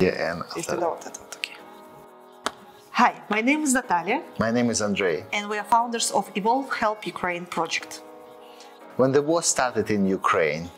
Yeah, and okay. Hi, my name is Natalia. My name is Andrei. And we are founders of Evolve Help Ukraine project. When the war started in Ukraine,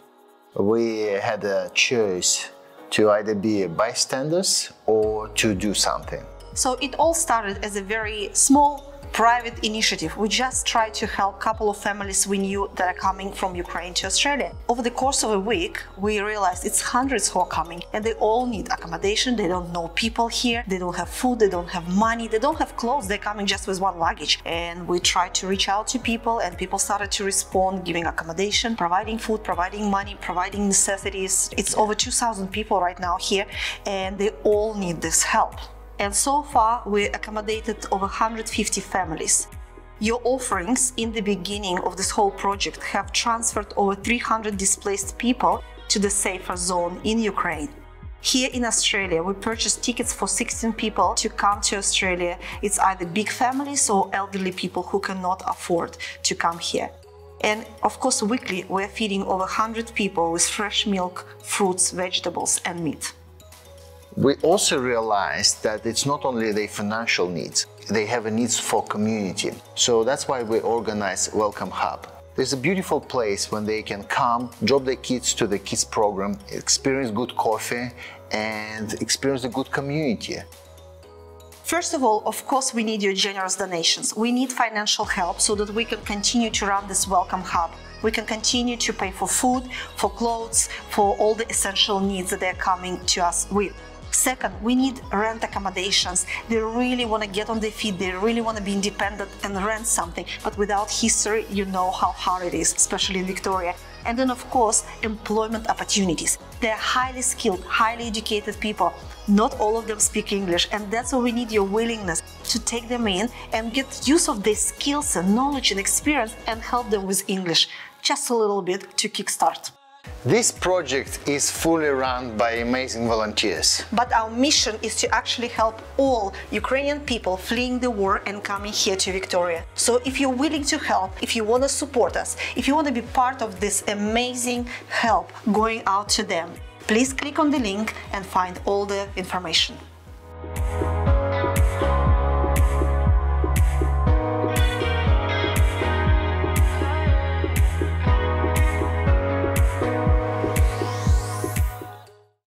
we had a choice to either be bystanders or to do something. So it all started as a very small private initiative. We just tried to help a couple of families we knew that are coming from Ukraine to Australia. Over the course of a week, we realized it's hundreds who are coming and they all need accommodation. They don't know people here. They don't have food. They don't have money. They don't have clothes. They're coming just with one luggage. And we tried to reach out to people and people started to respond, giving accommodation, providing food, providing money, providing necessities. It's over 2,000 people right now here and they all need this help. And so far, we accommodated over 150 families. Your offerings in the beginning of this whole project have transferred over 300 displaced people to the safer zone in Ukraine. Here in Australia, we purchased tickets for 16 people to come to Australia. It's either big families or elderly people who cannot afford to come here. And of course, weekly, we're feeding over 100 people with fresh milk, fruits, vegetables and meat. We also realized that it's not only their financial needs, they have a needs for community. So that's why we organize Welcome Hub. There's a beautiful place when they can come, drop their kids to the kids program, experience good coffee and experience a good community. First of all, of course, we need your generous donations. We need financial help so that we can continue to run this Welcome Hub. We can continue to pay for food, for clothes, for all the essential needs that they're coming to us with. Second, we need rent accommodations. They really want to get on their feet, they really want to be independent and rent something, but without history, you know how hard it is, especially in Victoria. And then, of course, employment opportunities. They're highly skilled, highly educated people. Not all of them speak English, and that's why we need your willingness to take them in and get use of their skills and knowledge and experience and help them with English, just a little bit to kickstart. This project is fully run by amazing volunteers. But our mission is to actually help all Ukrainian people fleeing the war and coming here to Victoria. So if you're willing to help, if you want to support us, if you want to be part of this amazing help going out to them, please click on the link and find all the information.